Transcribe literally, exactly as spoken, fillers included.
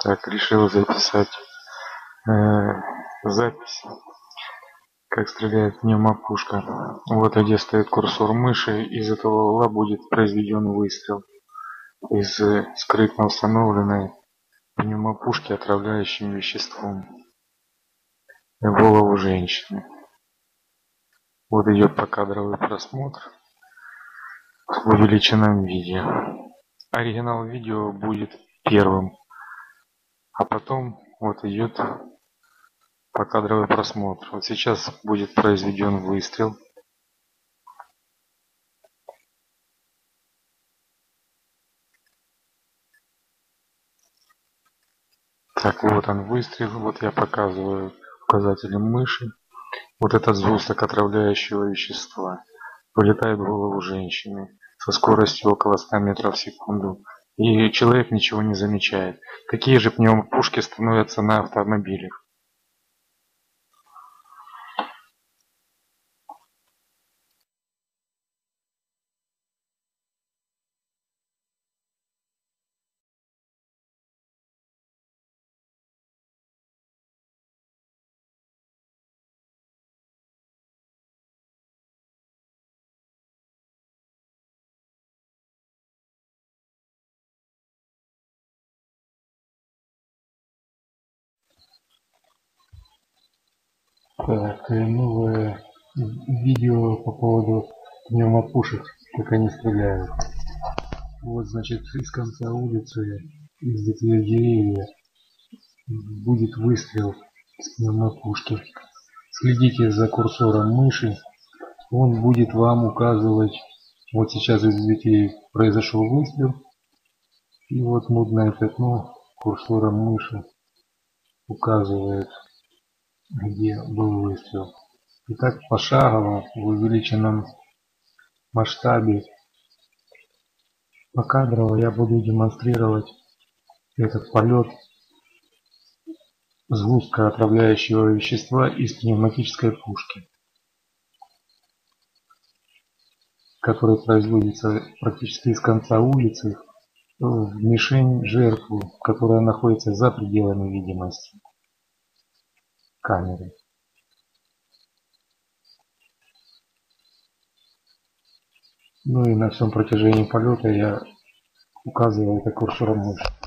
Так, решил записать э, запись, как стреляет в нее макушка. Вот где стоит курсор мыши, из этого угла будет произведен выстрел из скрытно установленной пневмопушки отравляющим веществом в голову женщины. Вот идет покадровый просмотр в увеличенном виде. Оригинал видео будет первым, а потом вот идет покадровый просмотр. Вот сейчас будет произведен выстрел. Так, вот он выстрел. Вот я показываю указателем мыши. Вот этот сгусток отравляющего вещества вылетает в голову женщины со скоростью около ста метров в секунду. И человек ничего не замечает. Такие же пневмопушки становятся на автомобилях. Так, новое видео по поводу пневмопушек, как они стреляют. Вот, значит, из конца улицы, из ветвей деревья будет выстрел с пневмопушки. Следите за курсором мыши, он будет вам указывать. Вот сейчас из ветвей произошел выстрел, и вот мутное пятно курсором мыши указывает, где был выстрел. И так пошагово в увеличенном масштабе покадрово я буду демонстрировать этот полет сгустка отравляющего вещества из пневматической пушки, который производится практически из конца улицы в мишень жертву, которая находится за пределами видимости камеры. Ну и на всем протяжении полета я указываю это курсором мыши.